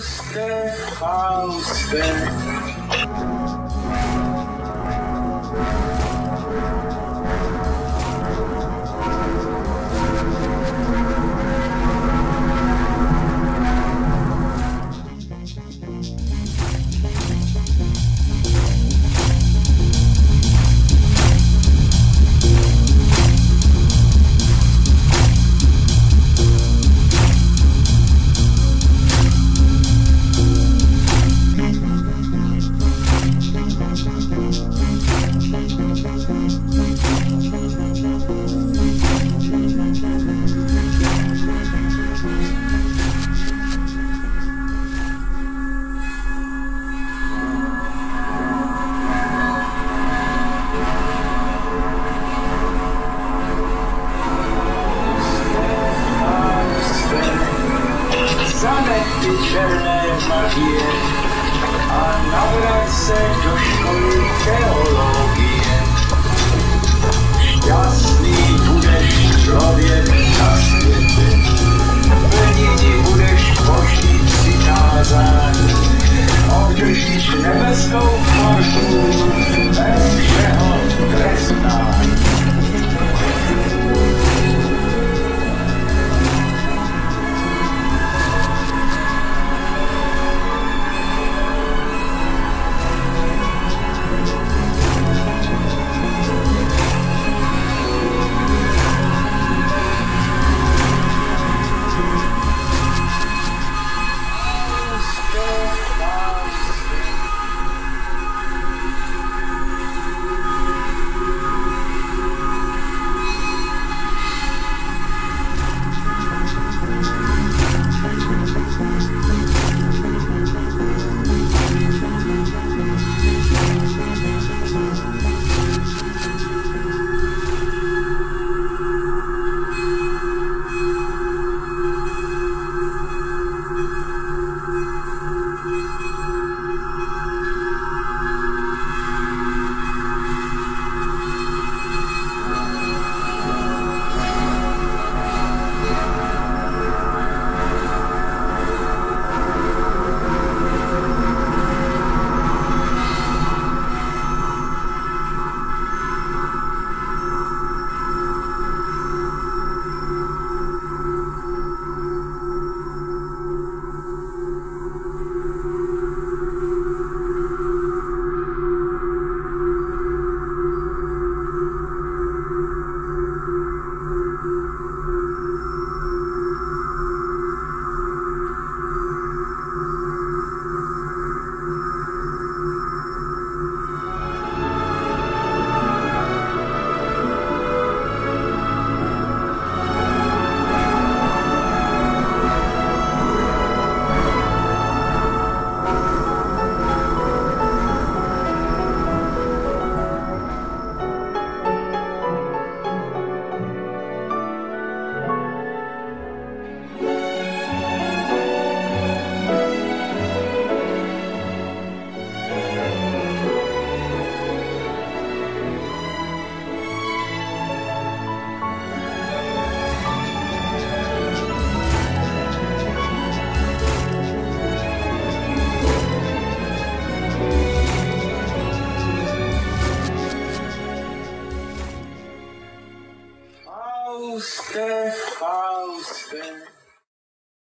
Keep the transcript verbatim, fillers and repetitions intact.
Austen, Austen. Ty černé magie a navrat se do školy teologie. Šťastný budeš člověk.